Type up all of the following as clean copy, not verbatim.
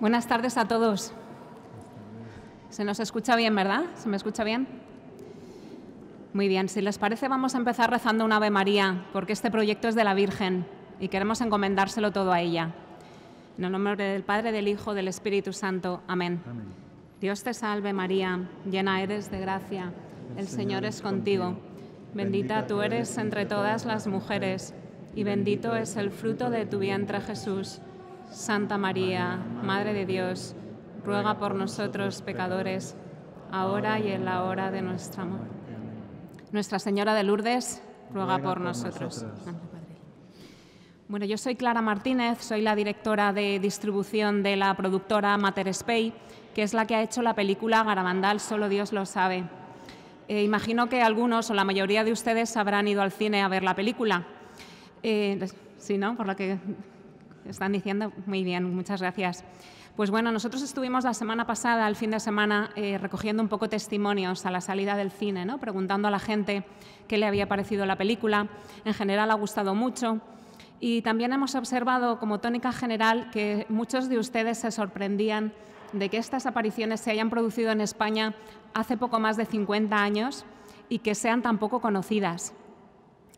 Buenas tardes a todos. ¿Se nos escucha bien, verdad? ¿Se me escucha bien? Muy bien, si les parece vamos a empezar rezando un Ave María, porque este proyecto es de la Virgen y queremos encomendárselo todo a ella. En el nombre del Padre, del Hijo, del Espíritu Santo. Amén. Amén. Dios te salve María, llena eres de gracia, el Señor es contigo. Bendita tú eres entre todas las mujeres y bendito es el fruto de tu vientre Jesús. Santa María, Madre de Dios, ruega por nosotros pecadores, ahora y en la hora de nuestra muerte. Nuestra Señora de Lourdes, ruega por nosotros. Bueno, yo soy Clara Martínez, soy la directora de distribución de la productora Mater Spei, que es la que ha hecho la película Garabandal, solo Dios lo sabe. Imagino que algunos o la mayoría de ustedes habrán ido al cine a ver la película. Sí, ¿no? Por lo que están diciendo. Muy bien, muchas gracias. Pues bueno, nosotros estuvimos la semana pasada, el fin de semana, recogiendo un poco testimonios a la salida del cine, ¿no? Preguntando a la gente qué le había parecido la película. En general ha gustado mucho. Y también hemos observado como tónica general que muchos de ustedes se sorprendían de que estas apariciones se hayan producido en España hace poco más de 50 años y que sean tan poco conocidas.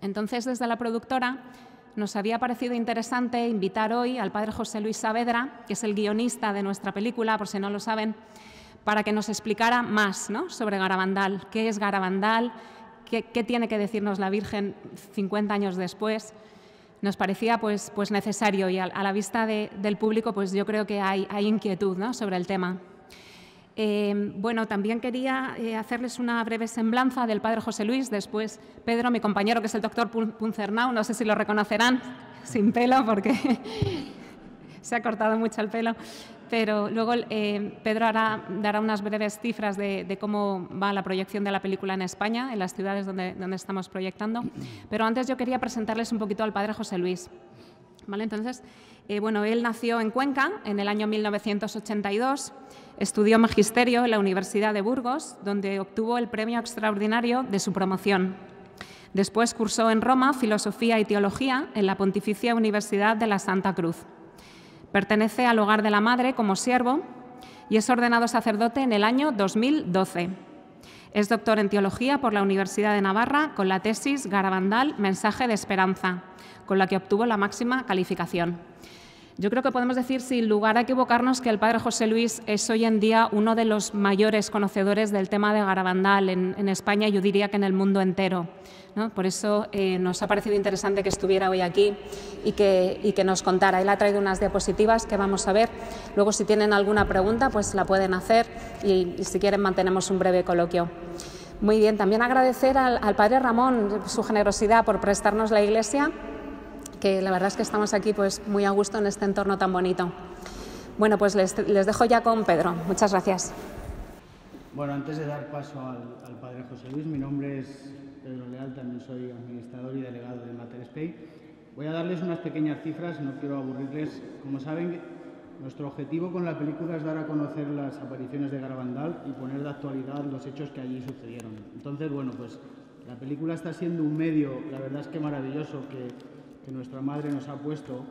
Entonces, desde la productora nos había parecido interesante invitar hoy al padre José Luis Saavedra, que es el guionista de nuestra película, por si no lo saben, para que nos explicara más, ¿no?, sobre Garabandal. ¿Qué es Garabandal? ¿Qué tiene que decirnos la Virgen 50 años después? Nos parecía pues necesario y a la vista del público pues yo creo que hay inquietud, ¿no?, sobre el tema. Bueno, también quería hacerles una breve semblanza del padre José Luis. Después, Pedro, mi compañero, que es el doctor Puncernau, no sé si lo reconocerán, sin pelo, porque se ha cortado mucho el pelo. Pero luego Pedro dará unas breves cifras de cómo va la proyección de la película en España, en las ciudades donde estamos proyectando. Pero antes yo quería presentarles un poquito al padre José Luis. ¿Vale? Entonces, bueno, él nació en Cuenca en el año 1982, estudió magisterio en la Universidad de Burgos, donde obtuvo el premio extraordinario de su promoción. Después cursó en Roma filosofía y teología en la Pontificia Universidad de la Santa Cruz. Pertenece al hogar de la madre como siervo y es ordenado sacerdote en el año 2012. Es doctor en teología por la Universidad de Navarra con la tesis Garabandal, mensaje de esperanza, con la que obtuvo la máxima calificación. Yo creo que podemos decir, sin lugar a equivocarnos, que el padre José Luis es hoy en día uno de los mayores conocedores del tema de Garabandal en España, yo diría que en el mundo entero, ¿no? Por eso nos ha parecido interesante que estuviera hoy aquí y que nos contara. Él ha traído unas diapositivas que vamos a ver. Luego, si tienen alguna pregunta, pues la pueden hacer y si quieren mantenemos un breve coloquio. Muy bien, también agradecer al padre Ramón su generosidad por prestarnos la iglesia, que la verdad es que estamos aquí pues muy a gusto en este entorno tan bonito. Bueno, pues les dejo ya con Pedro. Muchas gracias. Bueno, antes de dar paso al padre José Luis, mi nombre es Pedro Leal, también soy administrador y delegado de Mater Spei. Voy a darles unas pequeñas cifras, no quiero aburrirles. Como saben, nuestro objetivo con la película es dar a conocer las apariciones de Garabandal y poner de actualidad los hechos que allí sucedieron. Entonces, bueno, pues la película está siendo un medio, la verdad es que maravilloso, que nuestra madre nos ha puesto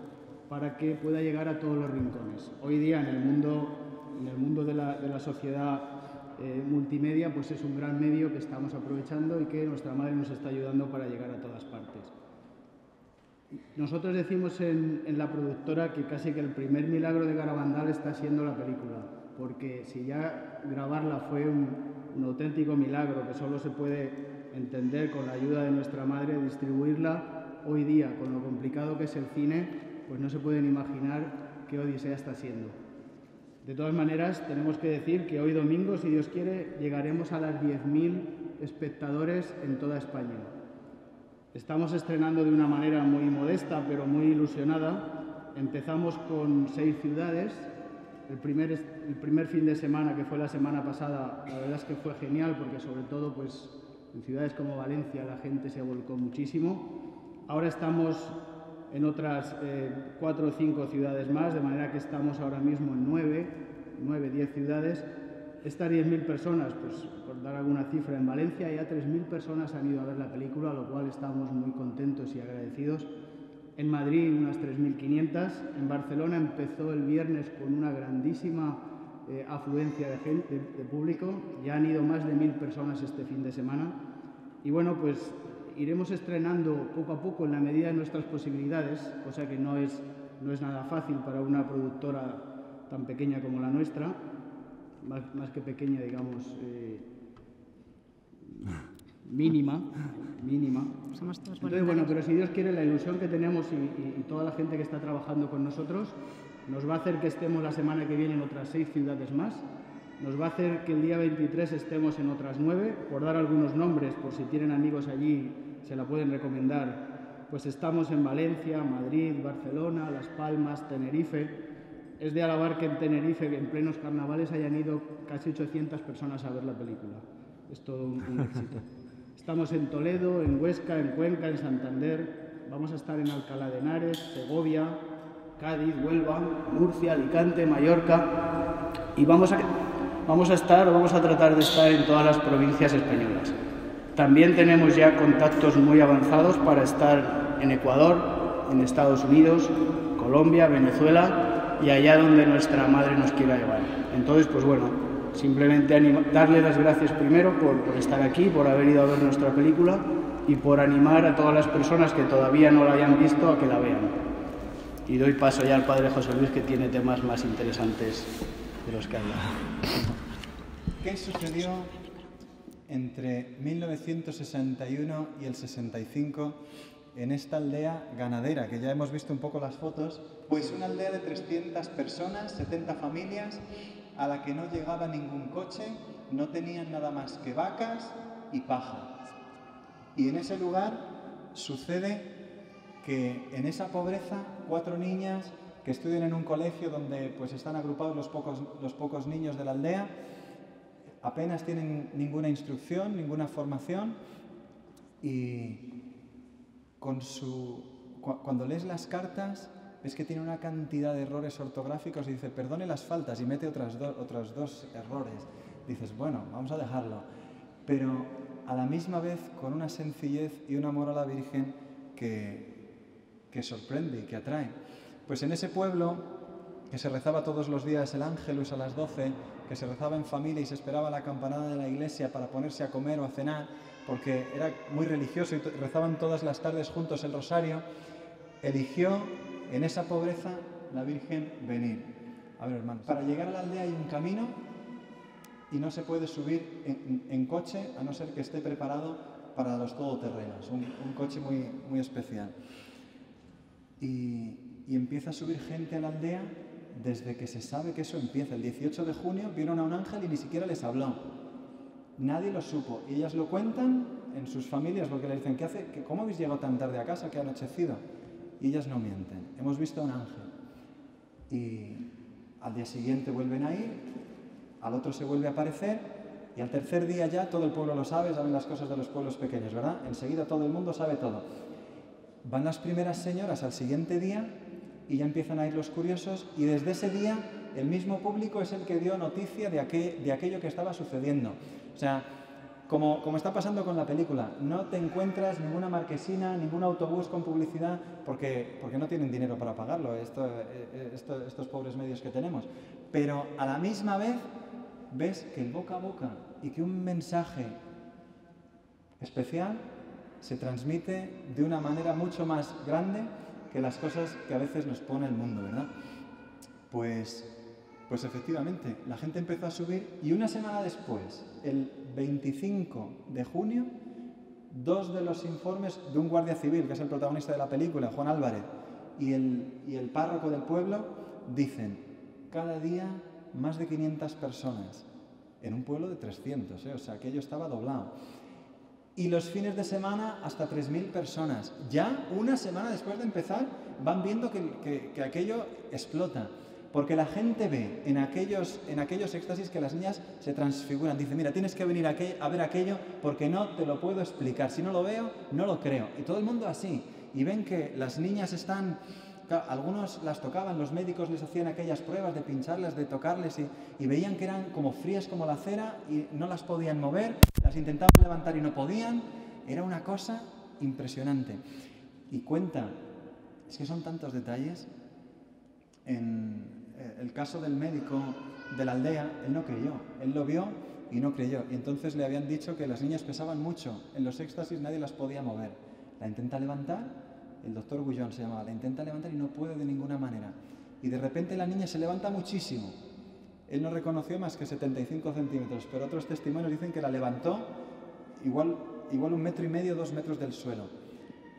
para que pueda llegar a todos los rincones. Hoy día en el mundo de la sociedad multimedia, pues es un gran medio que estamos aprovechando y que nuestra madre nos está ayudando para llegar a todas partes. Nosotros decimos en la productora que casi que el primer milagro de Garabandal está siendo la película, porque si ya grabarla fue un auténtico milagro que solo se puede entender con la ayuda de nuestra madre, distribuirla. Hoy día, con lo complicado que es el cine, pues no se pueden imaginar qué odisea está siendo. De todas maneras, tenemos que decir que hoy domingo, si Dios quiere, llegaremos a las 10.000 espectadores en toda España. Estamos estrenando de una manera muy modesta, pero muy ilusionada. Empezamos con 6 ciudades. El primer fin de semana, que fue la semana pasada, la verdad es que fue genial, porque sobre todo pues, en ciudades como Valencia la gente se volcó muchísimo. Ahora estamos en otras 4 o 5 ciudades más, de manera que estamos ahora mismo en 9, 10 ciudades. Estas 10.000 personas, pues, por dar alguna cifra, en Valencia ya 3.000 personas han ido a ver la película, lo cual estamos muy contentos y agradecidos. en Madrid unas 3.500, en Barcelona empezó el viernes con una grandísima afluencia de gente, de público, ya han ido más de 1.000 personas este fin de semana y bueno, pues iremos estrenando poco a poco en la medida de nuestras posibilidades, cosa que no es nada fácil para una productora tan pequeña como la nuestra, más que pequeña, digamos, mínima. Entonces, bueno, pero si Dios quiere, la ilusión que tenemos y toda la gente que está trabajando con nosotros nos va a hacer que estemos la semana que viene en otras 6 ciudades más, nos va a hacer que el día 23 estemos en otras 9, por dar algunos nombres, por si tienen amigos allí, se la pueden recomendar, pues estamos en Valencia, Madrid, Barcelona, Las Palmas, Tenerife. Es de alabar que en Tenerife, en plenos carnavales, hayan ido casi 800 personas a ver la película. Es todo un éxito. Estamos en Toledo, en Huesca, en Cuenca, en Santander, vamos a estar en Alcalá de Henares, Segovia, Cádiz, Huelva, Murcia, Alicante, Mallorca y vamos a tratar de estar en todas las provincias españolas. También tenemos ya contactos muy avanzados para estar en Ecuador, en Estados Unidos, Colombia, Venezuela y allá donde nuestra madre nos quiera llevar. Entonces, pues bueno, simplemente darle las gracias primero por estar aquí, por haber ido a ver nuestra película y por animar a todas las personas que todavía no la hayan visto a que la vean. Y doy paso ya al padre José Luis, que tiene temas más interesantes de los que habla. ¿Qué sucedió entre 1961 y el 65 en esta aldea ganadera, que ya hemos visto un poco las fotos? Pues una aldea de 300 personas, 70 familias, a la que no llegaba ningún coche, no tenían nada más que vacas y paja. Y en ese lugar sucede que en esa pobreza 4 niñas que estudian en un colegio donde pues están agrupados los pocos niños de la aldea, apenas tienen ninguna instrucción, ninguna formación y cuando lees las cartas ves que tiene una cantidad de errores ortográficos y dice, perdone las faltas, y mete otros dos errores. Dices, bueno, vamos a dejarlo. Pero a la misma vez con una sencillez y un amor a la Virgen que sorprende y que atrae. Pues en ese pueblo, que se rezaba todos los días el Ángelus a las 12, que se rezaba en familia y se esperaba la campanada de la iglesia para ponerse a comer o a cenar, porque era muy religioso y rezaban todas las tardes juntos el rosario, eligió en esa pobreza la Virgen venir. A ver, hermanos, para llegar a la aldea hay un camino y no se puede subir en coche a no ser que esté preparado para los todoterrenos, un coche muy especial. Y empieza a subir gente a la aldea desde que se sabe que eso empieza. El 18 de junio vieron a un ángel y ni siquiera les habló. Nadie lo supo y ellas lo cuentan en sus familias porque le dicen, ¿cómo habéis llegado tan tarde a casa, que ha anochecido? Y ellas no mienten. Hemos visto a un ángel. Y al día siguiente vuelven a ir, al otro se vuelve a aparecer, y al tercer día ya todo el pueblo lo sabe, saben las cosas de los pueblos pequeños, ¿verdad? Enseguida todo el mundo sabe todo. Van las primeras señoras al siguiente día y ya empiezan a ir los curiosos, y desde ese día el mismo público es el que dio noticia de aquello que estaba sucediendo. O sea, como está pasando con la película, no te encuentras ninguna marquesina, ningún autobús con publicidad, porque no tienen dinero para pagarlo, estos pobres medios que tenemos. Pero a la misma vez ves que el boca a boca y que un mensaje especial se transmite de una manera mucho más grande que las cosas que a veces nos pone el mundo, ¿verdad? Pues efectivamente, la gente empezó a subir y una semana después, el 25 de junio, 2 de los informes de un guardia civil, que es el protagonista de la película, Juan Álvarez, y el párroco del pueblo, dicen, cada día más de 500 personas, en un pueblo de 300, o sea, aquello estaba doblado. Y los fines de semana hasta 3.000 personas. Ya una semana después de empezar van viendo que aquello explota. Porque la gente ve en aquellos éxtasis que las niñas se transfiguran. Dicen, mira, tienes que venir a ver aquello porque no te lo puedo explicar. Si no lo veo, no lo creo. Y todo el mundo así. Y ven que las niñas están... Claro, algunos las tocaban, los médicos les hacían aquellas pruebas de pincharlas, de tocarles y veían que eran como frías como la cera y no las podían mover. Las intentaban levantar y no podían. Era una cosa impresionante. Y cuenta Es que son tantos detalles. En el caso del médico de la aldea, él no creyó. Él lo vio y no creyó. Y entonces le habían dicho que las niñas pesaban mucho. En los éxtasis nadie las podía mover. La intenta levantar, el doctor Gullón se llamaba, la intenta levantar y no puede de ninguna manera. Y de repente la niña se levanta muchísimo. Él no reconoció más que 75 centímetros, pero otros testimonios dicen que la levantó igual 1,5 metros, 2 metros del suelo.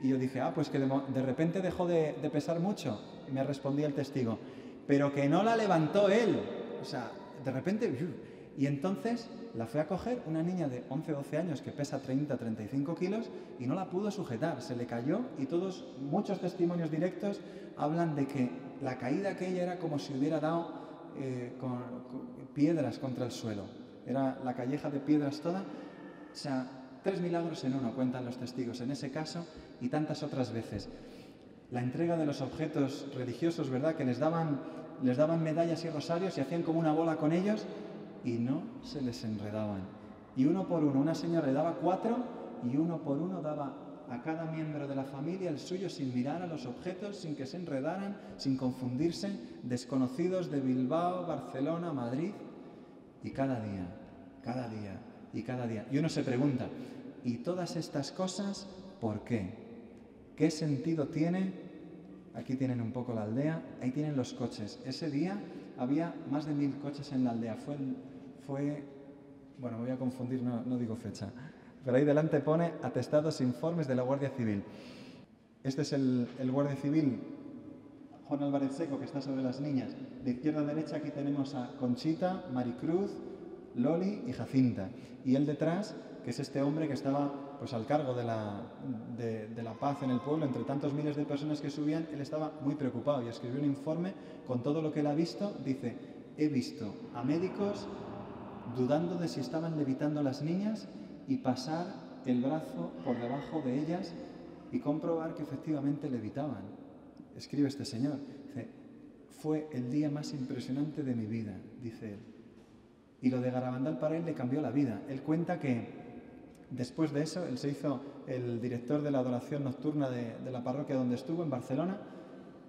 Y yo dije, ah, pues que de repente dejó de pesar mucho. Y me respondía el testigo, pero que no la levantó él. O sea, de repente... Y entonces la fue a coger una niña de 11 o 12 años que pesa 30 35 kilos y no la pudo sujetar, se le cayó y todos, muchos testimonios directos hablan de que la caída aquella era como si hubiera dado con piedras contra el suelo, era la calleja de piedras toda, o sea, 3 milagros en uno cuentan los testigos en ese caso y tantas otras veces. La entrega de los objetos religiosos, ¿verdad?, que les daban medallas y rosarios y hacían como una bola con ellos y no se les enredaban. Y uno por uno, una señora le daba 4 y uno por uno daba a cada miembro de la familia el suyo sin mirar a los objetos, sin que se enredaran, sin confundirse, desconocidos de Bilbao, Barcelona, Madrid. Y cada día, cada día y cada día. Y uno se pregunta, ¿y todas estas cosas por qué? ¿Qué sentido tiene? Aquí tienen un poco la aldea, ahí tienen los coches. Ese día había más de 1000 coches en la aldea. Bueno, me voy a confundir, no digo fecha. Pero ahí delante pone atestados informes de la Guardia Civil. Este es el Guardia Civil, Juan Álvarez Seco, que está sobre las niñas. De izquierda a derecha aquí tenemos a Conchita, Maricruz, Loli y Jacinta. Y él detrás, que es este hombre que estaba pues, al cargo de la paz en el pueblo, entre tantos miles de personas que subían, él estaba muy preocupado y escribió un informe con todo lo que él ha visto. Dice, he visto a médicos dudando de si estaban levitando las niñas y pasar el brazo por debajo de ellas y comprobar que efectivamente levitaban. Escribe este señor. Dice, fue el día más impresionante de mi vida, dice él. Y lo de Garabandal para él le cambió la vida. Él cuenta que después de eso, él se hizo el director de la adoración nocturna de la parroquia donde estuvo, en Barcelona,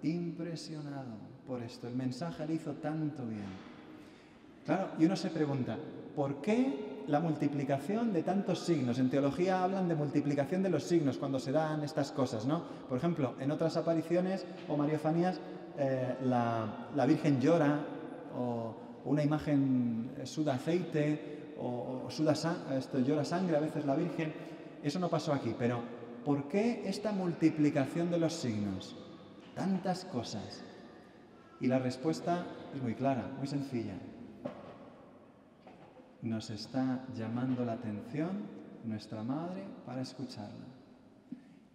impresionado por esto. El mensaje le hizo tanto bien. Claro, y uno se pregunta, ¿por qué la multiplicación de tantos signos? En teología hablan de multiplicación de los signos cuando se dan estas cosas, ¿no? Por ejemplo, en otras apariciones o mariofanías, la Virgen llora, o una imagen suda aceite, o llora sangre a veces la Virgen. Eso no pasó aquí, pero ¿por qué esta multiplicación de los signos? Tantas cosas. Y la respuesta es muy clara, muy sencilla. Nos está llamando la atención nuestra Madre para escucharla.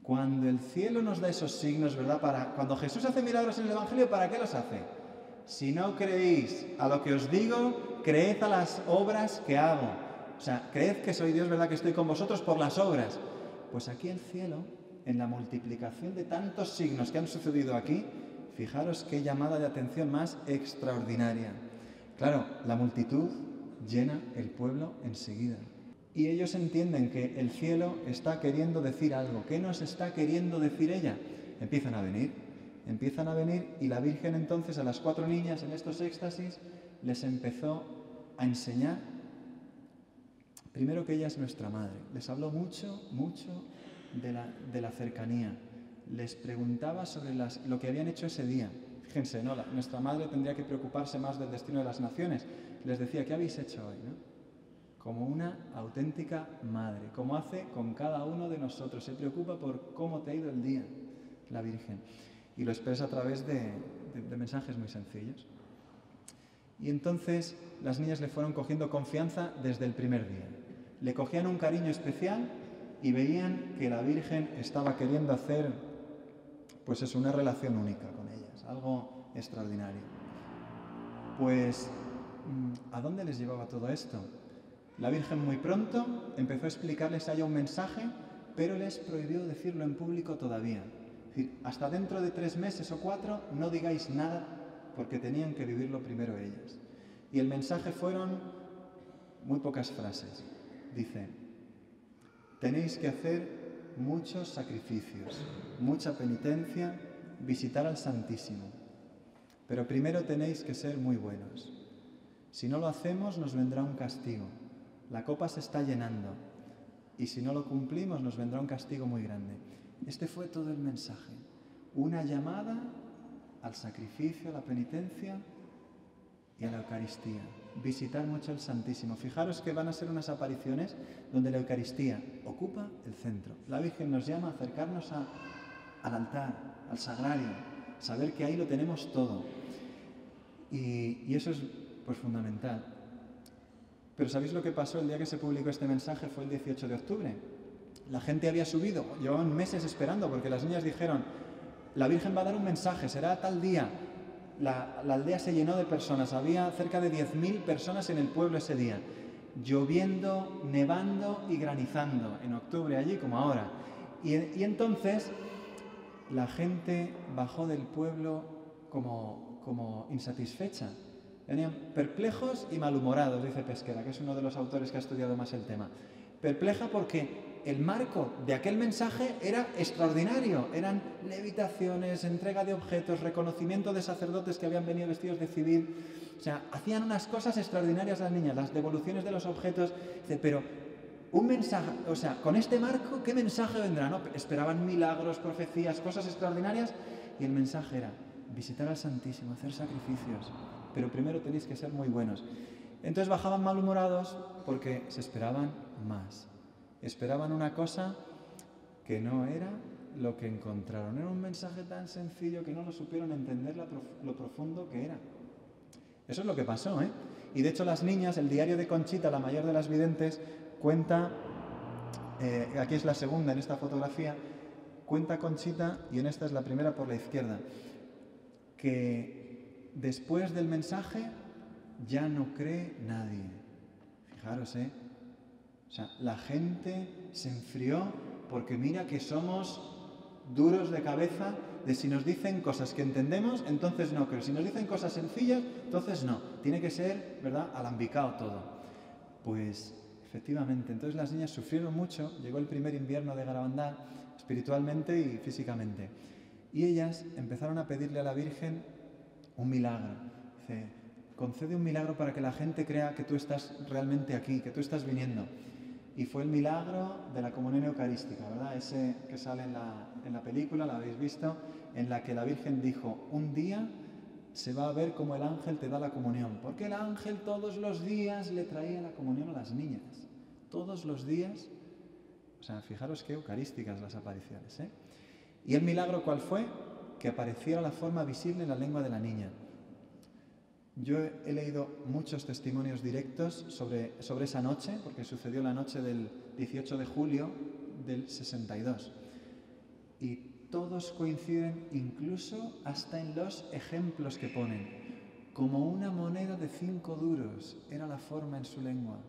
Cuando el cielo nos da esos signos, ¿verdad? Cuando Jesús hace milagros en el Evangelio, ¿para qué los hace? Si no creéis a lo que os digo, creed a las obras que hago. O sea, creed que soy Dios, ¿verdad? Que estoy con vosotros por las obras. Pues aquí el cielo, en la multiplicación de tantos signos que han sucedido aquí, fijaros qué llamada de atención más extraordinaria. Claro, la multitud llena el pueblo enseguida. Y ellos entienden que el cielo está queriendo decir algo. ¿Qué nos está queriendo decir ella? Empiezan a venir y la Virgen entonces a las 4 niñas en estos éxtasis les empezó a enseñar primero que ella es nuestra madre. Les habló mucho, mucho de la cercanía. Les preguntaba sobre lo que habían hecho ese día. Fíjense, no, nuestra madre tendría que preocuparse más del destino de las naciones. Les decía, ¿qué habéis hecho hoy? ¿No? Como una auténtica madre, como hace con cada uno de nosotros. Se preocupa por cómo te ha ido el día, la Virgen. Y lo expresa a través de mensajes muy sencillos. Y entonces las niñas le fueron cogiendo confianza desde el primer día. Le cogían un cariño especial y veían que la Virgen estaba queriendo hacer, pues es una relación única con ella. Algo extraordinario. Pues, ¿a dónde les llevaba todo esto? La Virgen muy pronto empezó a explicarles a ella un mensaje, pero les prohibió decirlo en público todavía. Es decir, hasta dentro de 3 meses o 4 no digáis nada, porque tenían que vivirlo primero ellas. Y el mensaje fueron muy pocas frases. Dice, tenéis que hacer muchos sacrificios, mucha penitencia, visitar al Santísimo. Pero primero tenéis que ser muy buenos. Si no lo hacemos, nos vendrá un castigo. La copa se está llenando. Y si no lo cumplimos, nos vendrá un castigo muy grande. Este fue todo el mensaje. Una llamada al sacrificio, a la penitencia y a la Eucaristía. Visitar mucho al Santísimo. Fijaros que van a ser unas apariciones donde la Eucaristía ocupa el centro. La Virgen nos llama a acercarnos al altar, al sagrario, saber que ahí lo tenemos todo. Y eso es pues fundamental. Pero ¿sabéis lo que pasó el día que se publicó este mensaje? Fue el 18 de octubre. La gente había subido, llevaban meses esperando, porque las niñas dijeron: la Virgen va a dar un mensaje, será tal día. La aldea se llenó de personas, había cerca de 10.000 personas en el pueblo ese día, lloviendo, nevando y granizando, en octubre allí como ahora. Y entonces la gente bajó del pueblo como insatisfecha, venían perplejos y malhumorados, dice Pesquera, que es uno de los autores que ha estudiado más el tema. Perpleja porque el marco de aquel mensaje era extraordinario. Eran levitaciones, entrega de objetos, reconocimiento de sacerdotes que habían venido vestidos de civil. O sea, hacían unas cosas extraordinarias las niñas, las devoluciones de los objetos. Pero un mensaje, o sea, con este marco, ¿qué mensaje vendrá? ¿No? Esperaban milagros, profecías, cosas extraordinarias. Y el mensaje era visitar al Santísimo, hacer sacrificios. Pero primero tenéis que ser muy buenos. Entonces bajaban malhumorados porque se esperaban más. Esperaban una cosa que no era lo que encontraron. Era un mensaje tan sencillo que no lo supieron entender lo profundo que era. Eso es lo que pasó, ¿eh? Y de hecho las niñas, el diario de Conchita, la mayor de las videntes, cuenta, aquí es la segunda en esta fotografía, cuenta Conchita, y en esta es la primera por la izquierda, que después del mensaje ya no cree nadie. Fijaros, ¿eh? O sea, la gente se enfrió porque mira que somos duros de cabeza, de si nos dicen cosas que entendemos, entonces no creo. Si nos dicen cosas sencillas, entonces no. Tiene que ser, ¿verdad?, alambicado todo. Pues, efectivamente, entonces las niñas sufrieron mucho. Llegó el primer invierno de Garabandal, espiritualmente y físicamente. Y ellas empezaron a pedirle a la Virgen un milagro. Dice: concede un milagro para que la gente crea que tú estás realmente aquí, que tú estás viniendo. Y fue el milagro de la comunión eucarística, ¿verdad? Ese que sale en la película, la habéis visto, en la que la Virgen dijo: un día se va a ver cómo el ángel te da la comunión. Porque el ángel todos los días le traía la comunión a las niñas. Todos los días. O sea, fijaros qué eucarísticas las apariciones, ¿eh? ¿Y el milagro cuál fue? Que apareciera la forma visible en la lengua de la niña. Yo he leído muchos testimonios directos sobre esa noche, porque sucedió la noche del 18 de julio del 62. Y todos coinciden, incluso hasta en los ejemplos que ponen. Como una moneda de 5 duros era la forma en su lengua.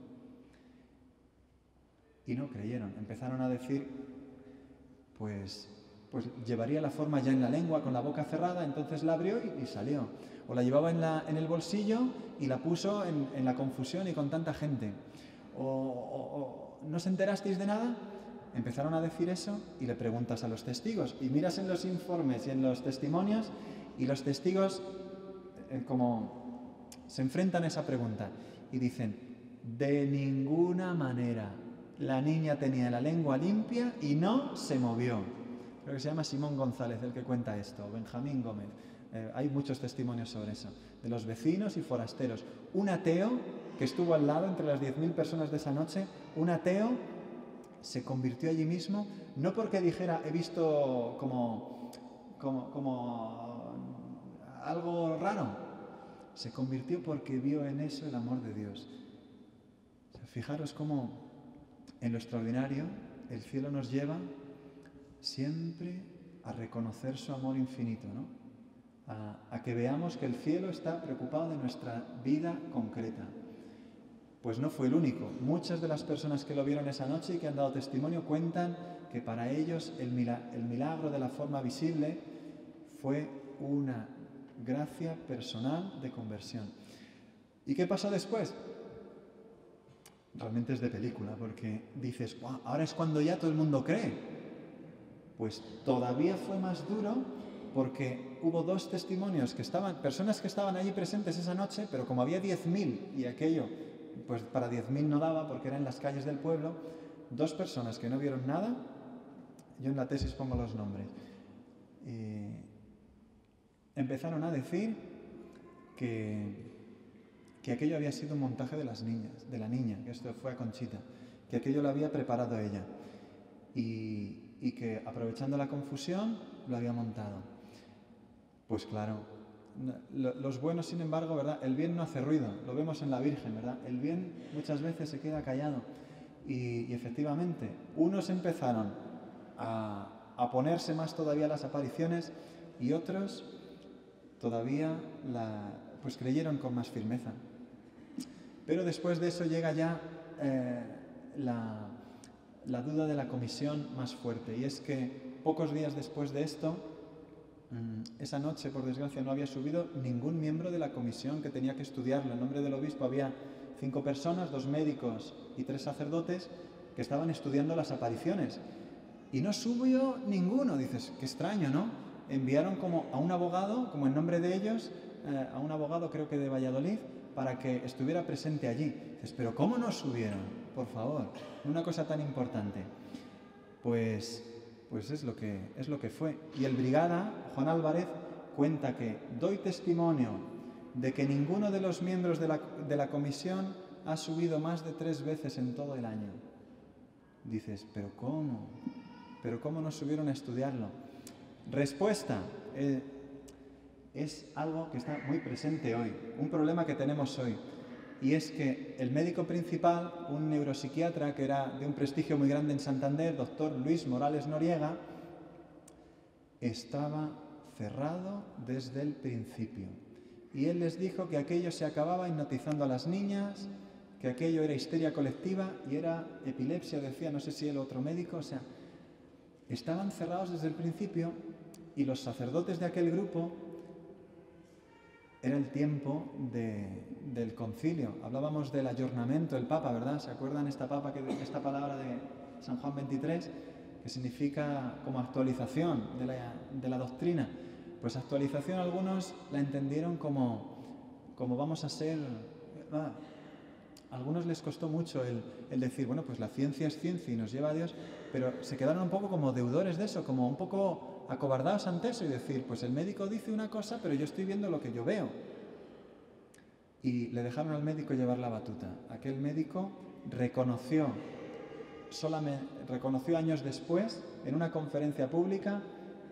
Y no creyeron. Empezaron a decir, pues llevaría la forma ya en la lengua, con la boca cerrada, entonces la abrió y salió. O la llevaba en el bolsillo y la puso en la confusión y con tanta gente. O ¿no os enterasteis de nada? Empezaron a decir eso y le preguntas a los testigos. Y miras en los informes y en los testimonios y los testigos como se enfrentan a esa pregunta. Y dicen: de ninguna manera. La niña tenía la lengua limpia y no se movió. Creo que se llama Simón González el que cuenta esto, Benjamín Gómez. Hay muchos testimonios sobre eso, de los vecinos y forasteros. Un ateo que estuvo al lado entre las 10.000 personas de esa noche, un ateo se convirtió allí mismo, no porque dijera: he visto como algo raro. Se convirtió porque vio en eso el amor de Dios. O sea, fijaros cómo en lo extraordinario el cielo nos lleva siempre a reconocer su amor infinito, ¿no? A que veamos que el cielo está preocupado de nuestra vida concreta. Pues no fue el único. Muchas de las personas que lo vieron esa noche y que han dado testimonio cuentan que para ellos el milagro de la forma visible fue una gracia personal de conversión. ¿Y qué pasó después? Realmente es de película, porque dices: ¡guau!, ahora es cuando ya todo el mundo cree. Pues todavía fue más duro porque hubo dos testimonios que estaban, personas que estaban allí presentes esa noche, pero como había 10.000 y aquello, pues para 10.000 no daba porque eran las calles del pueblo, dos personas que no vieron nada, yo en la tesis pongo los nombres, empezaron a decir que aquello había sido un montaje de las niñas, de la niña, que esto fue a Conchita, que aquello lo había preparado ella y que aprovechando la confusión lo había montado. Pues claro, los buenos sin embargo, ¿verdad? El bien no hace ruido, lo vemos en la Virgen, ¿verdad? El bien muchas veces se queda callado y efectivamente unos empezaron a ponerse más todavía las apariciones y otros todavía pues creyeron con más firmeza. Pero después de eso llega ya la duda de la comisión más fuerte, y es que pocos días después de esto, esa noche por desgracia no había subido ningún miembro de la comisión que tenía que estudiarlo. En nombre del obispo había 5 personas, 2 médicos y 3 sacerdotes que estaban estudiando las apariciones y no subió ninguno. Dices, qué extraño, ¿no? Enviaron como a un abogado, como en nombre de ellos, a un abogado creo que de Valladolid, para que estuviera presente allí. Dices, pero ¿cómo no subieron? Por favor, una cosa tan importante. Pues es lo que fue. Y el brigada, Juan Álvarez, cuenta que doy testimonio de que ninguno de los miembros de la comisión ha subido más de 3 veces en todo el año. Dices, ¿pero cómo? ¿Pero cómo no subieron a estudiarlo? Respuesta. Es algo que está muy presente hoy, un problema que tenemos hoy, y es que el médico principal, un neuropsiquiatra que era de un prestigio muy grande en Santander, doctor Luis Morales Noriega, estaba cerrado desde el principio y él les dijo que aquello se acababa hipnotizando a las niñas, que aquello era histeria colectiva y era epilepsia, decía, no sé si el otro médico, o sea, estaban cerrados desde el principio. Y los sacerdotes de aquel grupo, era el tiempo del concilio. Hablábamos del ayornamiento del Papa, ¿verdad? ¿Se acuerdan esta palabra de San Juan XXIII? Que significa como actualización de la doctrina. Pues actualización algunos la entendieron como vamos a ser... ¿verdad? A algunos les costó mucho el decir, bueno, pues la ciencia es ciencia y nos lleva a Dios, pero se quedaron un poco como deudores de eso, como un poco... acobardaos ante eso y decir, pues el médico dice una cosa, pero yo estoy viendo lo que yo veo. Y le dejaron al médico llevar la batuta. Aquel médico reconoció años después, en una conferencia pública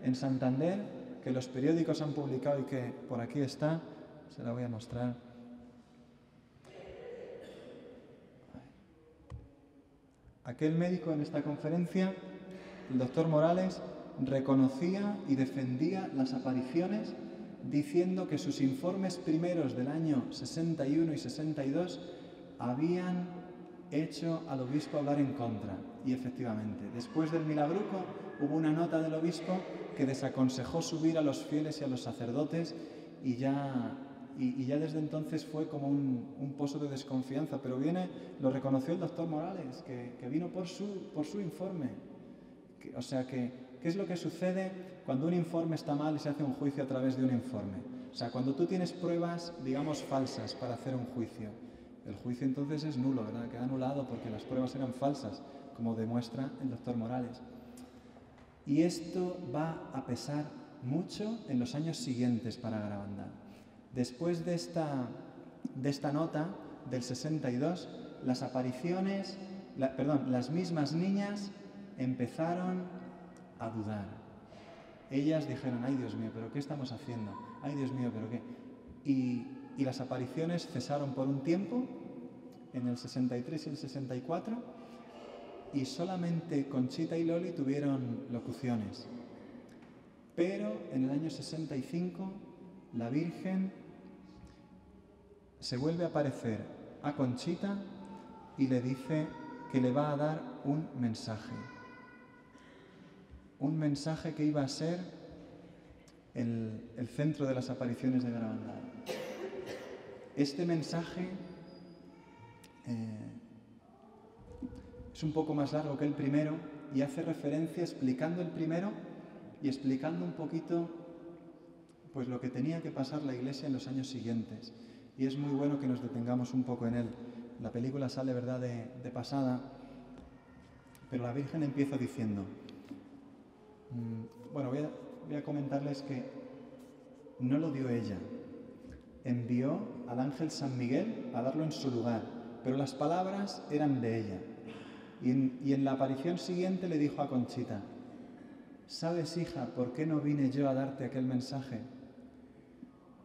en Santander, que los periódicos han publicado y que por aquí está, se la voy a mostrar. Aquel médico en esta conferencia, el doctor Morales, reconocía y defendía las apariciones diciendo que sus informes primeros del año 61 y 62 habían hecho al obispo hablar en contra. Y efectivamente, después del Milagruco hubo una nota del obispo que desaconsejó subir a los fieles y a los sacerdotes y ya desde entonces fue como un pozo de desconfianza. Pero lo reconoció el doctor Morales, que vino por su informe. O sea que... ¿Qué es lo que sucede cuando un informe está mal y se hace un juicio a través de un informe? O sea, cuando tú tienes pruebas, digamos, falsas para hacer un juicio, el juicio entonces es nulo, ¿verdad? Queda anulado porque las pruebas eran falsas, como demuestra el doctor Morales. Y esto va a pesar mucho en los años siguientes para Garabandal. Después de esta nota del 62, las mismas niñas empezaron a dudar. Ellas dijeron, ay Dios mío, pero ¿qué estamos haciendo? Ay Dios mío, pero ¿qué? Y las apariciones cesaron por un tiempo, en el 63 y el 64, y solamente Conchita y Loli tuvieron locuciones. Pero en el año 65 la Virgen se vuelve a aparecer a Conchita y le dice que le va a dar un mensaje. Un mensaje que iba a ser el centro de las apariciones de Garabandal. Este mensaje es un poco más largo que el primero y hace referencia explicando el primero y explicando un poquito pues lo que tenía que pasar la Iglesia en los años siguientes. Y es muy bueno que nos detengamos un poco en él. La película sale, ¿verdad?, de pasada, pero la Virgen empieza diciendo... Bueno, voy a comentarles que no lo dio ella. Envió al ángel San Miguel a darlo en su lugar, pero las palabras eran de ella. Y en la aparición siguiente le dijo a Conchita: ¿sabes, hija, por qué no vine yo a darte aquel mensaje?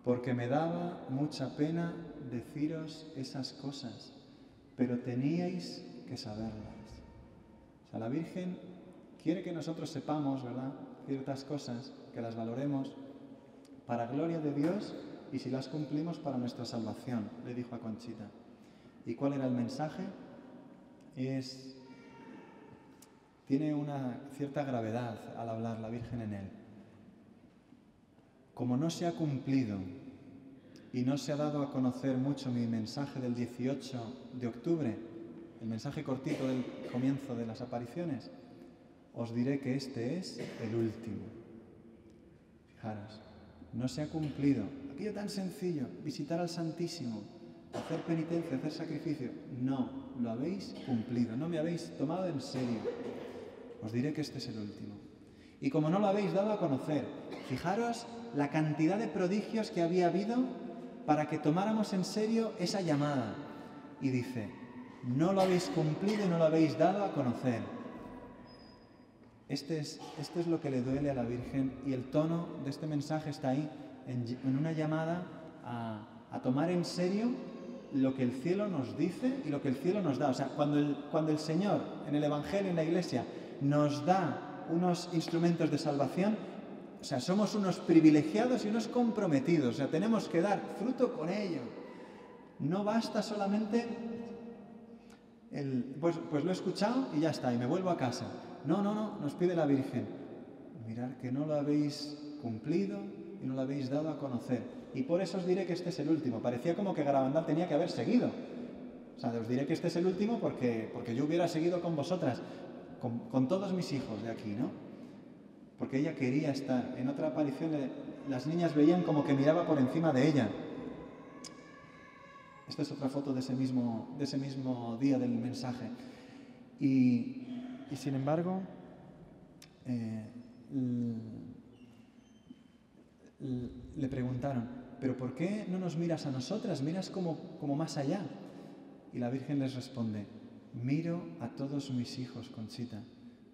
Porque me daba mucha pena deciros esas cosas, pero teníais que saberlas. O sea, la Virgen quiere que nosotros sepamos, ¿verdad?, ciertas cosas, que las valoremos para gloria de Dios y, si las cumplimos, para nuestra salvación, le dijo a Conchita. ¿Y cuál era el mensaje? Tiene una cierta gravedad al hablar la Virgen en él. Como no se ha cumplido y no se ha dado a conocer mucho mi mensaje del 18 de octubre, el mensaje cortito del comienzo de las apariciones, os diré que este es el último. Fijaros, no se ha cumplido. Aquello tan sencillo, visitar al Santísimo, hacer penitencia, hacer sacrificio, no lo habéis cumplido, no me habéis tomado en serio. Os diré que este es el último. Y como no lo habéis dado a conocer, fijaros la cantidad de prodigios que había habido para que tomáramos en serio esa llamada. Y dice: no lo habéis cumplido y no lo habéis dado a conocer. Este es lo que le duele a la Virgen, y el tono de este mensaje está ahí, en una llamada a tomar en serio lo que el cielo nos dice y lo que el cielo nos da. O sea, cuando el Señor, en el Evangelio, en la Iglesia, nos da unos instrumentos de salvación, o sea, somos unos privilegiados y unos comprometidos. O sea, tenemos que dar fruto con ello. No basta solamente pues lo he escuchado y ya está, y me vuelvo a casa. No, no, no, nos pide la Virgen: mirad que no lo habéis cumplido y no lo habéis dado a conocer. Y por eso os diré que este es el último. Parecía como que Garabandal tenía que haber seguido. O sea, os diré que este es el último porque yo hubiera seguido con vosotras, con todos mis hijos de aquí, ¿no? Porque ella quería estar. En otra aparición las niñas veían como que miraba por encima de ella. Esta es otra foto de ese mismo día del mensaje. Y sin embargo, le preguntaron: ¿pero por qué no nos miras a nosotras? Miras como más allá. Y la Virgen les responde: miro a todos mis hijos, Conchita,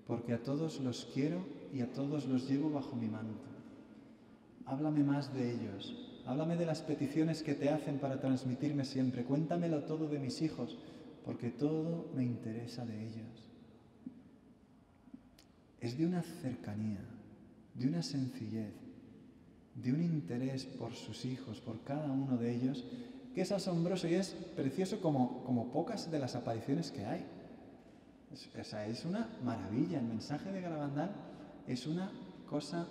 porque a todos los quiero y a todos los llevo bajo mi manto. Háblame más de ellos, háblame de las peticiones que te hacen para transmitirme siempre, cuéntamelo todo de mis hijos, porque todo me interesa de ellos. Es de una cercanía, de una sencillez, de un interés por sus hijos, por cada uno de ellos, que es asombroso y es precioso como pocas de las apariciones que hay. O sea, es una maravilla. El mensaje de Garabandal es una cosa,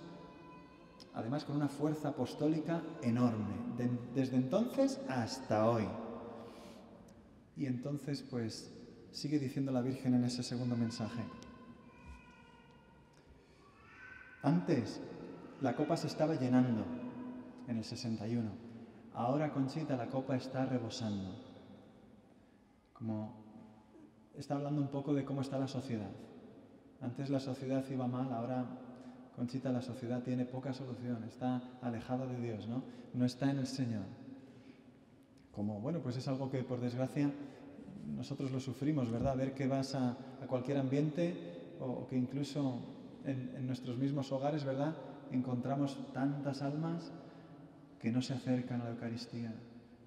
además, con una fuerza apostólica enorme, desde entonces hasta hoy. Y entonces, pues, sigue diciendo la Virgen en ese segundo mensaje: antes la copa se estaba llenando, en el 61. Ahora, Conchita, la copa está rebosando. Como está hablando un poco de cómo está la sociedad. Antes la sociedad iba mal, ahora, Conchita, la sociedad tiene poca solución, está alejada de Dios, ¿no? No está en el Señor. Como, bueno, pues es algo que, por desgracia, nosotros lo sufrimos, ¿verdad? Ver que vas a cualquier ambiente, o que incluso en nuestros mismos hogares, ¿verdad?, encontramos tantas almas que no se acercan a la Eucaristía,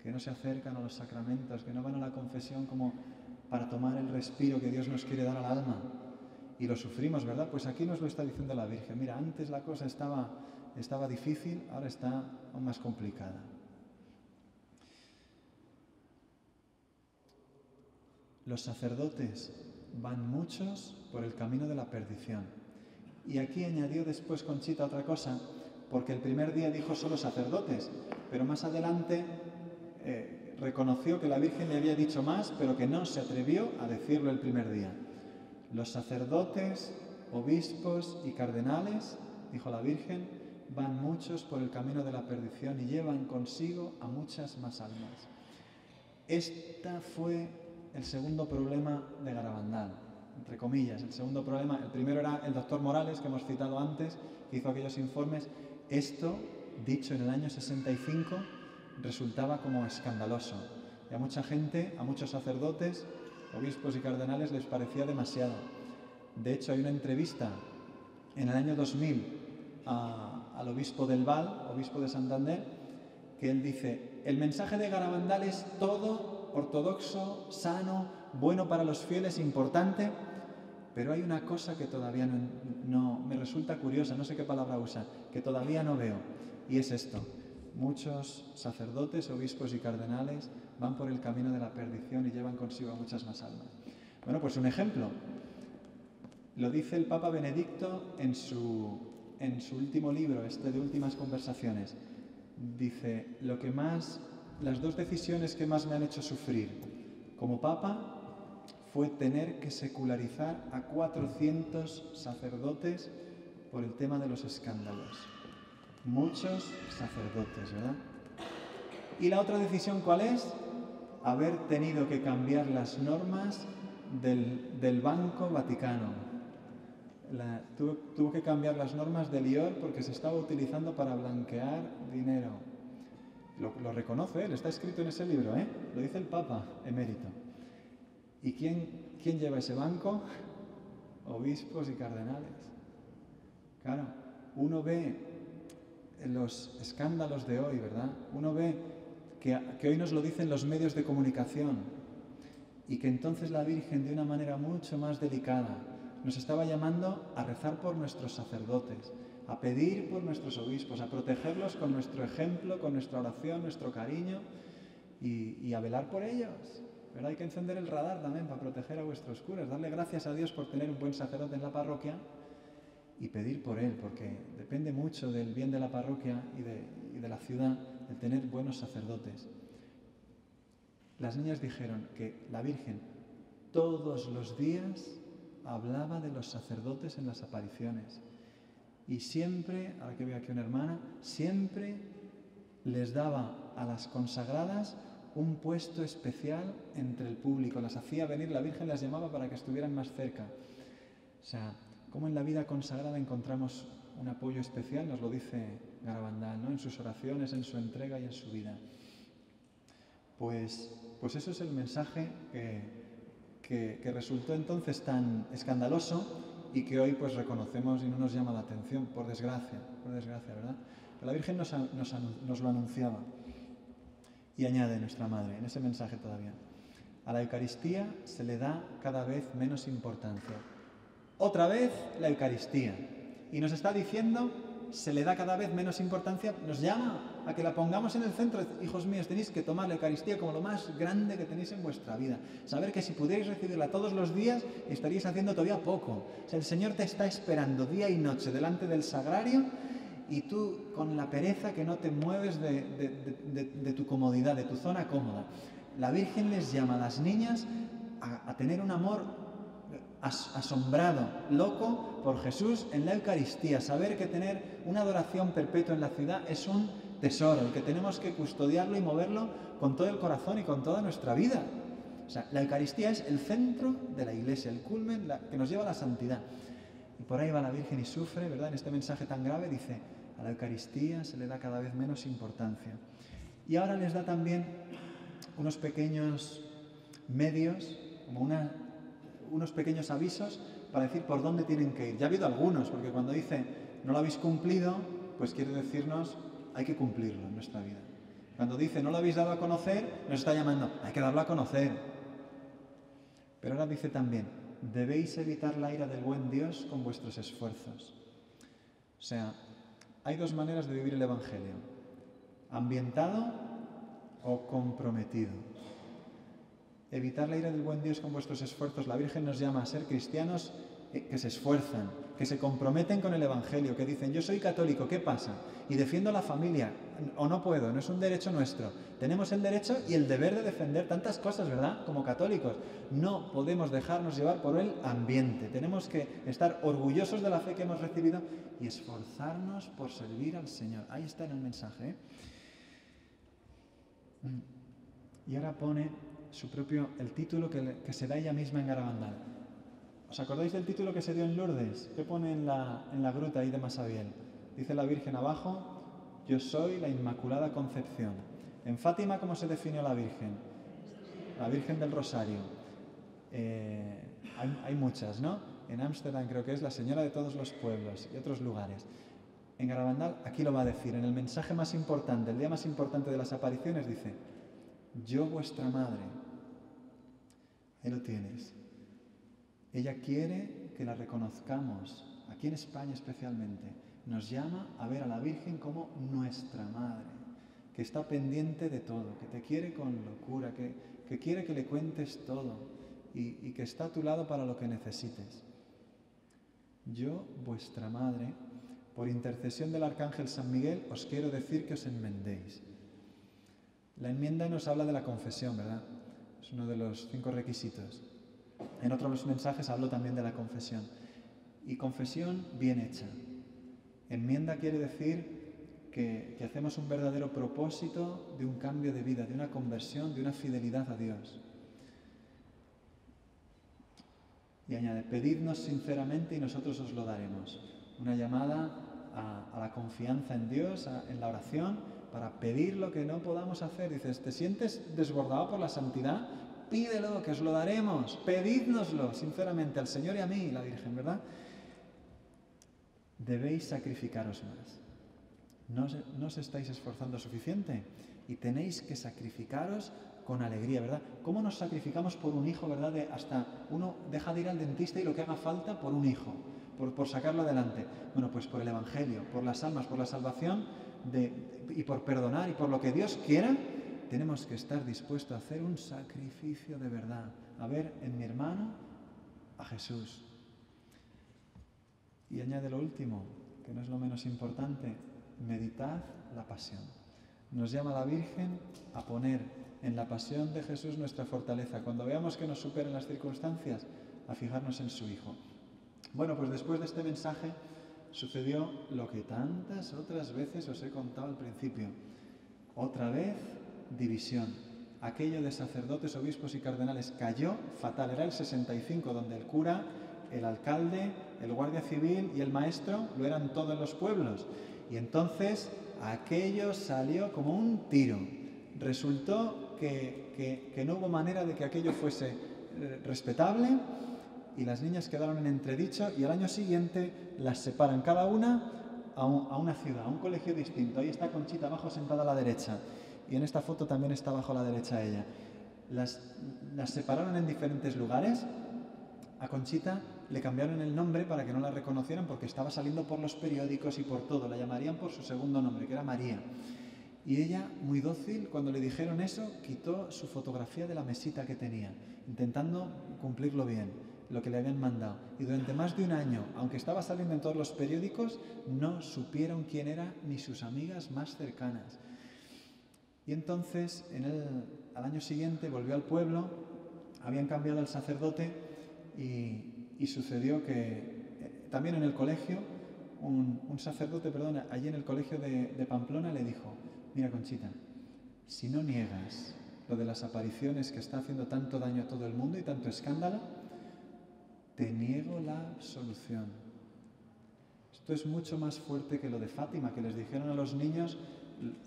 que no se acercan a los sacramentos, que no van a la confesión como para tomar el respiro que Dios nos quiere dar al alma. Y lo sufrimos, ¿verdad? Pues aquí nos lo está diciendo la Virgen. Mira, antes la cosa estaba difícil, ahora está aún más complicada. Los sacerdotes van muchos por el camino de la perdición. Y aquí añadió después Conchita otra cosa, porque el primer día dijo solo sacerdotes, pero más adelante reconoció que la Virgen le había dicho más, pero que no se atrevió a decirlo el primer día. Los sacerdotes, obispos y cardenales, dijo la Virgen, van muchos por el camino de la perdición y llevan consigo a muchas más almas. Este fue el segundo problema de Garabandal, entre comillas, el segundo problema. El primero era el doctor Morales, que hemos citado antes, que hizo aquellos informes. Esto, dicho en el año 65, resultaba como escandaloso. Y a mucha gente, a muchos sacerdotes, obispos y cardenales les parecía demasiado. De hecho, hay una entrevista en el año 2000 al obispo del Val, obispo de Santander, que él dice: el mensaje de Garabandal es todo ortodoxo, sano, bueno para los fieles, importante, pero hay una cosa que todavía no me resulta curiosa, no sé qué palabra usa, que todavía no veo, y es esto. Muchos sacerdotes, obispos y cardenales van por el camino de la perdición y llevan consigo a muchas más almas. Bueno, pues un ejemplo. Lo dice el Papa Benedicto en su último libro, este de Últimas Conversaciones. Dice: las dos decisiones que más me han hecho sufrir como Papa fue tener que secularizar a 400 sacerdotes por el tema de los escándalos. Muchos sacerdotes, ¿verdad? ¿Y la otra decisión cuál es? Haber tenido que cambiar las normas del Banco Vaticano. Tuvo que cambiar las normas del IOR porque se estaba utilizando para blanquear dinero. Lo reconoce él, está escrito en ese libro, ¿eh? Lo dice el Papa emérito. ¿Y quién lleva ese banco? Obispos y cardenales. Claro, uno ve los escándalos de hoy, ¿verdad? Uno ve que hoy nos lo dicen los medios de comunicación y que entonces la Virgen, de una manera mucho más delicada, nos estaba llamando a rezar por nuestros sacerdotes, a pedir por nuestros obispos, a protegerlos con nuestro ejemplo, con nuestra oración, nuestro cariño y a velar por ellos. Pero hay que encender el radar también para proteger a vuestros curas, darle gracias a Dios por tener un buen sacerdote en la parroquia y pedir por él, porque depende mucho del bien de la parroquia y de la ciudad el tener buenos sacerdotes. Las niñas dijeron que la Virgen todos los días hablaba de los sacerdotes en las apariciones y siempre, ahora que veo aquí una hermana, siempre les daba a las consagradas un puesto especial entre el público, las hacía venir, la Virgen las llamaba para que estuvieran más cerca. O sea, como en la vida consagrada encontramos un apoyo especial, nos lo dice Garabandal, ¿no? En sus oraciones, en su entrega y en su vida. Pues eso es el mensaje que resultó entonces tan escandaloso y que hoy pues reconocemos y no nos llama la atención, por desgracia, ¿verdad? Pero la Virgen nos lo anunciaba y añade nuestra Madre, en ese mensaje todavía. A la Eucaristía se le da cada vez menos importancia. Otra vez la Eucaristía. Y nos está diciendo, se le da cada vez menos importancia, nos llama a que la pongamos en el centro. Hijos míos, tenéis que tomar la Eucaristía como lo más grande que tenéis en vuestra vida. Saber que si pudierais recibirla todos los días, estaríais haciendo todavía poco. O sea, el Señor te está esperando día y noche delante del sagrario y tú, con la pereza, que no te mueves de tu comodidad, de tu zona cómoda. La Virgen les llama a las niñas a tener un amor asombrado, loco por Jesús en la Eucaristía. Saber que tener una adoración perpetua en la ciudad es un tesoro, y que tenemos que custodiarlo y moverlo con todo el corazón y con toda nuestra vida. O sea, la Eucaristía es el centro de la Iglesia, el culmen que nos lleva a la santidad. Y por ahí va la Virgen y sufre, ¿verdad? En este mensaje tan grave dice: a la Eucaristía se le da cada vez menos importancia. Y ahora les da también unos pequeños medios, como unos pequeños avisos para decir por dónde tienen que ir. Ya ha habido algunos, porque cuando dice no lo habéis cumplido, pues quiere decirnos hay que cumplirlo en nuestra vida. Cuando dice no lo habéis dado a conocer, nos está llamando, hay que darlo a conocer. Pero ahora dice también, debéis evitar la ira del buen Dios con vuestros esfuerzos. O sea, hay dos maneras de vivir el Evangelio: ambientado o comprometido. Evitar la ira del buen Dios con vuestros esfuerzos. La Virgen nos llama a ser cristianos que se esfuerzan, que se comprometen con el Evangelio, que dicen: yo soy católico, ¿qué pasa? Y defiendo a la familia, o no puedo, no es un derecho nuestro. Tenemos el derecho y el deber de defender tantas cosas, ¿verdad? Como católicos. No podemos dejarnos llevar por el ambiente. Tenemos que estar orgullosos de la fe que hemos recibido y esforzarnos por servir al Señor. Ahí está en el mensaje, ¿eh? Y ahora pone su propio, el título que se da ella misma en Garabandal. ¿Os acordáis del título que se dio en Lourdes? ¿Qué pone en la gruta ahí de Masabiel? Dice la Virgen abajo: yo soy la Inmaculada Concepción. En Fátima, ¿cómo se definió la Virgen? La Virgen del Rosario. Hay muchas, ¿no? En Ámsterdam creo que es la Señora de todos los pueblos y otros lugares. En Garabandal, aquí lo va a decir, en el mensaje más importante, el día más importante de las apariciones, dice: yo vuestra madre. Ahí lo tienes. Ella quiere que la reconozcamos, aquí en España especialmente. Nos llama a ver a la Virgen como nuestra madre, que está pendiente de todo, que te quiere con locura, que quiere que le cuentes todo y que está a tu lado para lo que necesites. Yo, vuestra madre, por intercesión del Arcángel San Miguel, os quiero decir que os enmendéis. La enmienda nos habla de la confesión, ¿verdad? Es uno de los 5 requisitos. En otros mensajes hablo también de la confesión. Y confesión bien hecha. Enmienda quiere decir que hacemos un verdadero propósito de un cambio de vida, de una conversión, de una fidelidad a Dios. Y añade: pedidnos sinceramente y nosotros os lo daremos. Una llamada a la confianza en Dios, en la oración, para pedir lo que no podamos hacer. Dices: ¿te sientes desbordado por la santidad? Pídelo, que os lo daremos. Pedídnoslo sinceramente al Señor y a mí, la Virgen, ¿verdad? Debéis sacrificaros más. No os estáis esforzando suficiente y tenéis que sacrificaros con alegría, ¿verdad? ¿Cómo nos sacrificamos por un hijo, verdad? Hasta uno deja de ir al dentista y lo que haga falta por un hijo, por sacarlo adelante. Bueno, pues por el Evangelio, por las almas, por la salvación y por perdonar y por lo que Dios quiera, tenemos que estar dispuestos a hacer un sacrificio de verdad. A ver en mi hermano a Jesús. Y añade lo último, que no es lo menos importante: meditad la pasión. Nos llama la Virgen a poner en la pasión de Jesús nuestra fortaleza. Cuando veamos que nos superen las circunstancias, a fijarnos en su Hijo. Bueno, pues después de este mensaje sucedió lo que tantas otras veces os he contado al principio. Otra vez, división. Aquello de sacerdotes, obispos y cardenales cayó fatal. Era el 65, donde el cura, el alcalde, el guardia civil y el maestro lo eran todos los pueblos. Y entonces aquello salió como un tiro. Resultó que no hubo manera de que aquello fuese respetable y las niñas quedaron en entredicho, y al año siguiente las separan cada una a una ciudad, a un colegio distinto. Ahí está Conchita abajo sentada a la derecha y en esta foto también está abajo a la derecha ella. Las separaron en diferentes lugares. A Conchita le cambiaron el nombre para que no la reconocieran porque estaba saliendo por los periódicos y por todo. La llamarían por su segundo nombre, que era María. Y ella, muy dócil, cuando le dijeron eso, quitó su fotografía de la mesita que tenía, intentando cumplirlo bien, lo que le habían mandado. Y durante más de un año, aunque estaba saliendo en todos los periódicos, no supieron quién era ni sus amigas más cercanas. Y entonces, al año siguiente, volvió al pueblo, habían cambiado al sacerdote. Y sucedió que también en el colegio, un sacerdote, perdona, allí en el colegio de Pamplona le dijo: mira, Conchita, si no niegas lo de las apariciones que está haciendo tanto daño a todo el mundo y tanto escándalo, te niego la absolución. Esto es mucho más fuerte que lo de Fátima, que les dijeron a los niños.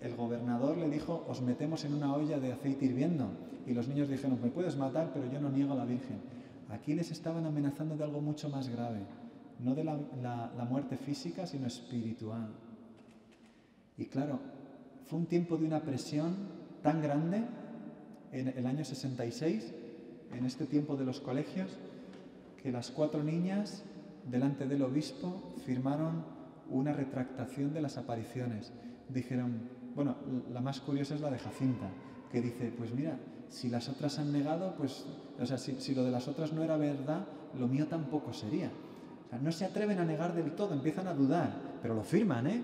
El gobernador le dijo: os metemos en una olla de aceite hirviendo. Y los niños dijeron: me puedes matar, pero yo no niego a la Virgen. Aquí les estaban amenazando de algo mucho más grave, no de la muerte física, sino espiritual. Y claro, fue un tiempo de una presión tan grande, en el año 66, en este tiempo de los colegios, que las 4 niñas, delante del obispo, firmaron una retractación de las apariciones. Dijeron, bueno, la más curiosa es la de Jacinta, que dice: pues mira, si las otras han negado, pues, o sea, si lo de las otras no era verdad, lo mío tampoco sería. O sea, no se atreven a negar del todo, empiezan a dudar, pero lo firman, ¿eh?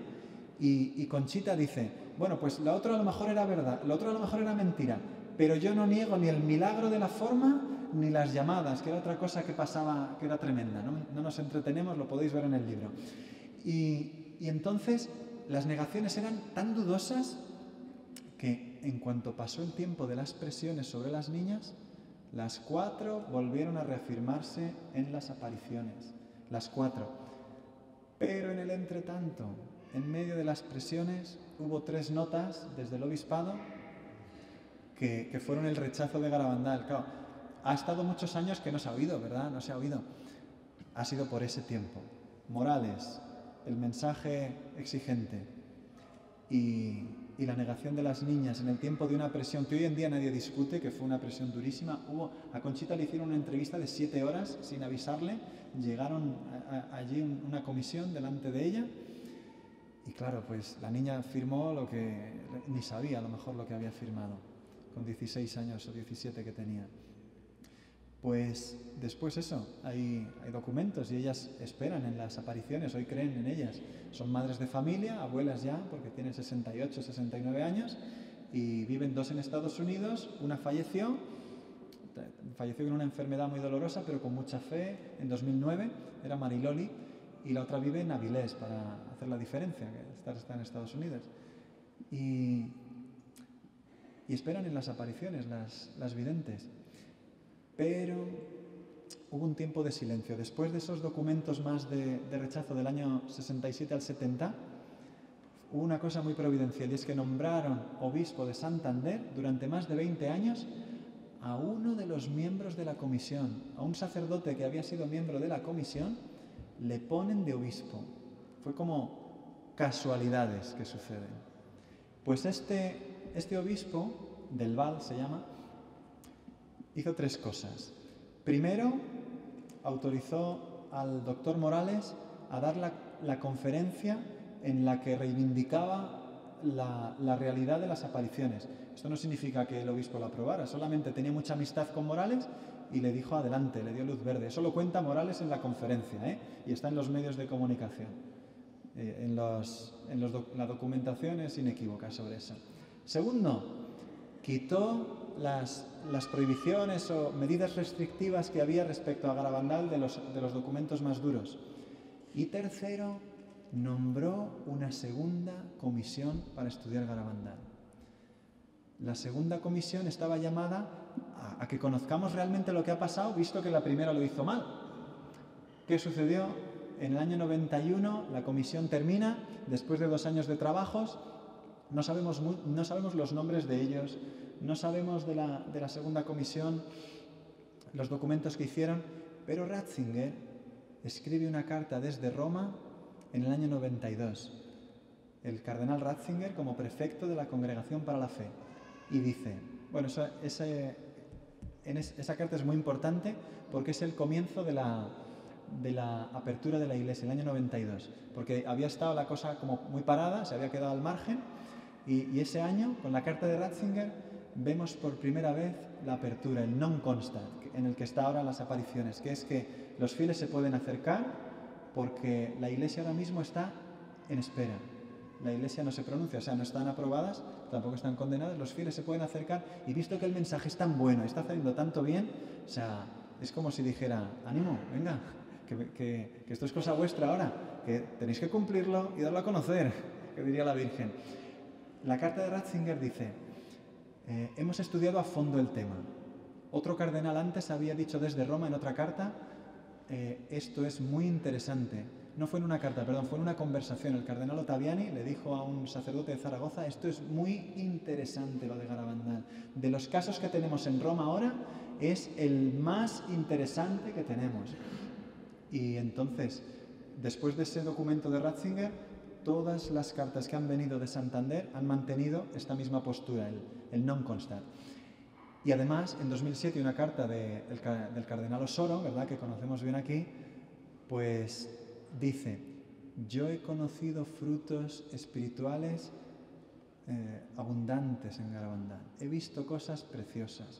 Y Conchita dice, bueno, pues la otra a lo mejor era verdad, la otra a lo mejor era mentira, pero yo no niego ni el milagro de la forma ni las llamadas, que era otra cosa que pasaba, que era tremenda, ¿no? No nos entretenemos, lo podéis ver en el libro. Y entonces las negaciones eran tan dudosas que en cuanto pasó el tiempo de las presiones sobre las niñas, las cuatro volvieron a reafirmarse en las apariciones, las cuatro. Pero en el entretanto, en medio de las presiones, hubo tres notas desde el obispado que fueron el rechazo de Garabandal. Claro, ha estado muchos años que no se ha oído, ¿verdad? No se ha oído. Ha sido por ese tiempo. Morales, el mensaje exigente y la negación de las niñas en el tiempo de una presión que hoy en día nadie discute, que fue una presión durísima. A Conchita le hicieron una entrevista de 7 horas sin avisarle. Llegaron allí una comisión delante de ella. Y claro, pues la niña firmó lo que ni sabía, a lo mejor lo que había firmado, con 16 años o 17 que tenía. Pues después eso, hay documentos y ellas esperan en las apariciones, hoy creen en ellas. Son madres de familia, abuelas ya, porque tienen 68, 69 años, y viven 2 en Estados Unidos. Una falleció con una enfermedad muy dolorosa, pero con mucha fe, en 2009, era Mariloli. Y la otra vive en Avilés, para hacer la diferencia, que está en Estados Unidos. Y esperan en las apariciones, las videntes. Pero hubo un tiempo de silencio. Después de esos documentos más de rechazo del año 67 al 70, hubo una cosa muy providencial, y es que nombraron obispo de Santander durante más de 20 años a uno de los miembros de la comisión, a un sacerdote que había sido miembro de la comisión. Le ponen de obispo. Fue como casualidades que suceden. Pues este obispo, del Val se llama, hizo 3 cosas. Primero, autorizó al doctor Morales a dar la conferencia en la que reivindicaba la realidad de las apariciones. Esto no significa que el obispo la aprobara, solamente tenía mucha amistad con Morales y le dijo adelante, le dio luz verde. Eso lo cuenta Morales en la conferencia, ¿eh? Y está en los medios de comunicación. La documentación es inequívoca sobre eso. Segundo, quitó las prohibiciones o medidas restrictivas que había respecto a Garabandal de los documentos más duros. Y tercero, nombró una segunda comisión para estudiar Garabandal. La segunda comisión estaba llamada a que conozcamos realmente lo que ha pasado, visto que la primera lo hizo mal. ¿Qué sucedió? En el año 91 la comisión termina, después de 2 años de trabajos, no sabemos los nombres de ellos, no sabemos de la segunda comisión, los documentos que hicieron, pero Ratzinger escribe una carta desde Roma en el año 92. El cardenal Ratzinger como prefecto de la Congregación para la Fe, y dice, bueno, esa carta es muy importante porque es el comienzo de la apertura de la Iglesia, el año 92, porque había estado la cosa como muy parada, se había quedado al margen, y ese año, con la carta de Ratzinger, vemos por primera vez la apertura, el non constat, en el que está ahora las apariciones, que es que los fieles se pueden acercar porque la Iglesia ahora mismo está en espera. La Iglesia no se pronuncia, o sea, no están aprobadas, tampoco están condenadas, los fieles se pueden acercar, y visto que el mensaje es tan bueno, está haciendo tanto bien, o sea, es como si dijera, ánimo, venga, que esto es cosa vuestra ahora, que tenéis que cumplirlo y darlo a conocer, que diría la Virgen. La carta de Ratzinger dice, hemos estudiado a fondo el tema. Otro cardenal antes había dicho desde Roma en otra carta, esto es muy interesante. No fue en una carta, perdón, fue en una conversación. El cardenal Ottaviani le dijo a un sacerdote de Zaragoza, esto es muy interesante lo de Garabandal. De los casos que tenemos en Roma ahora, es el más interesante que tenemos. Y entonces, después de ese documento de Ratzinger, todas las cartas que han venido de Santander han mantenido esta misma postura, el non constat. Y además, en 2007, una carta del cardenal Osoro, ¿verdad?, que conocemos bien aquí, pues dice, yo he conocido frutos espirituales abundantes en Garabandal. He visto cosas preciosas.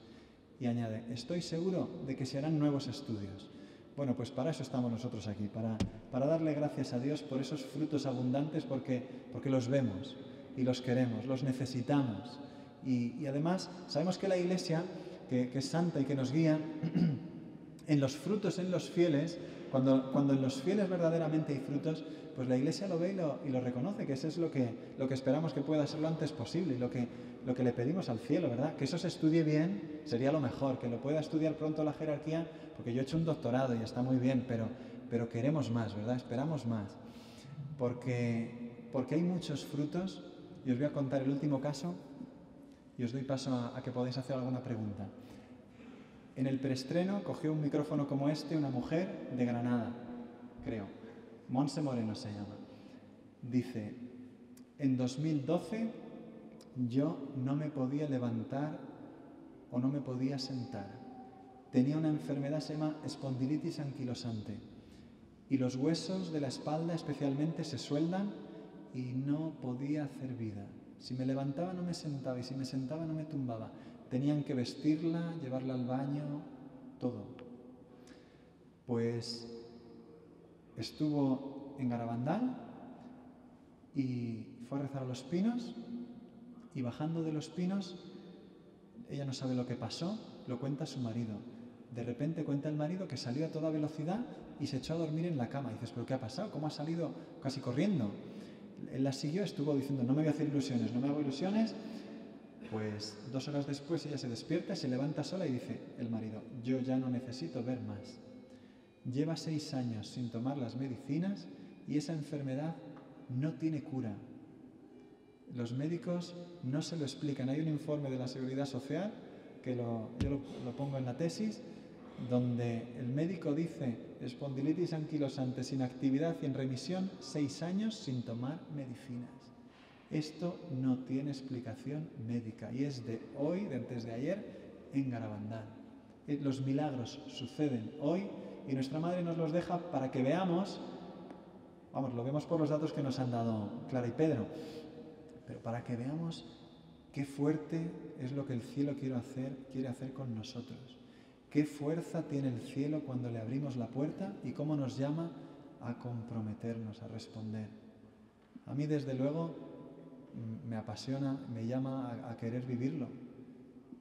Y añade, estoy seguro de que se harán nuevos estudios. Bueno, pues para eso estamos nosotros aquí, para darle gracias a Dios por esos frutos abundantes, porque los vemos y los queremos, los necesitamos. Y además sabemos que la Iglesia, que es santa y que nos guía, en los frutos, en los fieles, cuando en los fieles verdaderamente hay frutos, pues la Iglesia lo ve y lo reconoce, que eso es lo que esperamos que pueda ser lo antes posible, lo que le pedimos al cielo, ¿verdad? Que eso se estudie bien sería lo mejor, que lo pueda estudiar pronto la jerarquía, porque yo he hecho un doctorado y está muy bien, pero queremos más, ¿verdad? Esperamos más, porque hay muchos frutos, y os voy a contar el último caso y os doy paso a que podáis hacer alguna pregunta. En el preestreno cogió un micrófono como este una mujer de Granada, creo. Montse Moreno se llama. Dice, en 2012 yo no me podía levantar o no me podía sentar. Tenía una enfermedad, se llama espondilitis anquilosante. Y los huesos de la espalda especialmente se sueldan y no podía hacer vida. Si me levantaba no me sentaba y si me sentaba no me tumbaba. Tenían que vestirla, llevarla al baño, todo. Pues estuvo en Garabandal y fue a rezar a Los Pinos, y bajando de Los Pinos, ella no sabe lo que pasó, lo cuenta su marido. De repente cuenta el marido que salió a toda velocidad y se echó a dormir en la cama. Y dices, ¿pero qué ha pasado? ¿Cómo ha salido casi corriendo? Él la siguió, estuvo diciendo, no me voy a hacer ilusiones, no me hago ilusiones. Pues 2 horas después ella se despierta, se levanta sola y dice el marido, yo ya no necesito ver más. Lleva 6 años sin tomar las medicinas y esa enfermedad no tiene cura. Los médicos no se lo explican. Hay un informe de la Seguridad Social, que yo lo pongo en la tesis, donde el médico dice espondilitis anquilosante sin actividad y en remisión 6 años sin tomar medicinas. Esto no tiene explicación médica y es de hoy, de antes de ayer, en Garabandal. Los milagros suceden hoy y nuestra madre nos los deja para que veamos, vamos, lo vemos por los datos que nos han dado Clara y Pedro, pero para que veamos qué fuerte es lo que el cielo quiere hacer con nosotros. Qué fuerza tiene el cielo cuando le abrimos la puerta y cómo nos llama a comprometernos, a responder. A mí, desde luego, me apasiona, me llama a querer vivirlo.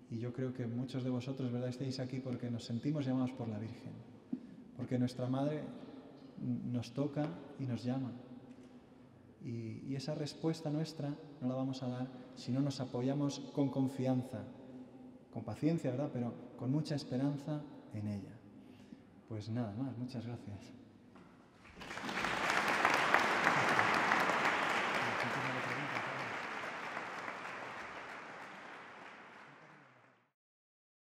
Y yo creo que muchos de vosotros, ¿verdad?, estáis aquí porque nos sentimos llamados por la Virgen. Porque nuestra Madre nos toca y nos llama. Y esa respuesta nuestra no la vamos a dar si no nos apoyamos con confianza, con paciencia, ¿verdad?, pero con mucha esperanza en ella. Pues nada más, muchas gracias.